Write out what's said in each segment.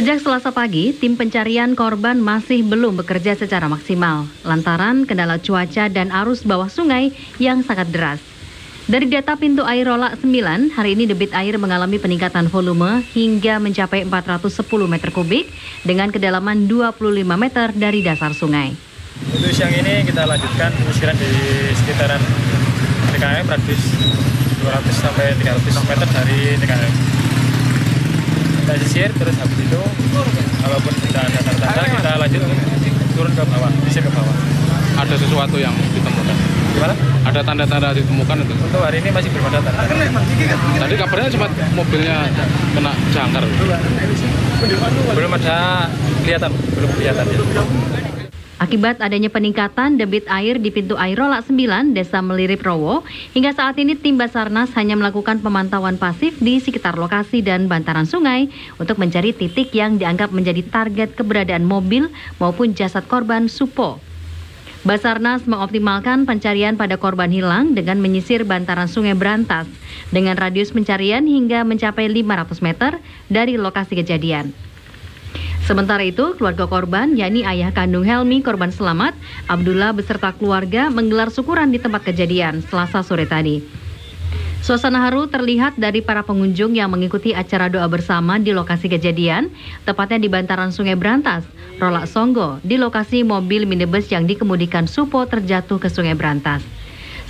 Sejak Selasa pagi, tim pencarian korban masih belum bekerja secara maksimal lantaran kendala cuaca dan arus bawah sungai yang sangat deras. Dari data pintu air Rolak 9, hari ini debit air mengalami peningkatan volume hingga mencapai 410 meter kubik dengan kedalaman 25 meter dari dasar sungai. Untuk siang ini kita lanjutkan penyisiran di sekitaran TKM, radius 200 sampai 300 meter dari TKM. Kita sisir, terus habis itu walaupun tidak ada tanda-tanda kita lanjut turun ke bawah, sisir ke bawah. Ada sesuatu yang ditemukan? Gimana? Ada tanda-tanda ditemukan itu? Untuk hari ini masih belum ada tanda. Tadi kabarnya cuma mobilnya kena jangkar. Belum ada kelihatan, belum kelihatan. Akibat adanya peningkatan debit air di pintu air Rolak 9, Desa Melirip Rowo, hingga saat ini tim Basarnas hanya melakukan pemantauan pasif di sekitar lokasi dan bantaran sungai untuk mencari titik yang dianggap menjadi target keberadaan mobil maupun jasad korban Supo. Basarnas mengoptimalkan pencarian pada korban hilang dengan menyisir bantaran Sungai Brantas dengan radius pencarian hingga mencapai 500 meter dari lokasi kejadian. Sementara itu, keluarga korban, yakni ayah kandung Helmi, korban selamat, Abdullah beserta keluarga menggelar syukuran di tempat kejadian Selasa sore tadi. Suasana haru terlihat dari para pengunjung yang mengikuti acara doa bersama di lokasi kejadian, tepatnya di bantaran Sungai Brantas, Rolak Songgo, di lokasi mobil minibus yang dikemudikan Supo terjatuh ke Sungai Brantas.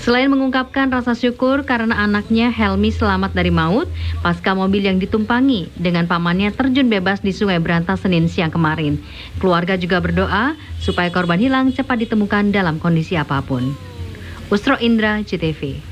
Selain mengungkapkan rasa syukur karena anaknya Helmi selamat dari maut pasca mobil yang ditumpangi dengan pamannya terjun bebas di Sungai Brantas Senin siang kemarin, keluarga juga berdoa supaya korban hilang cepat ditemukan dalam kondisi apapun. Usro Indra, JTV.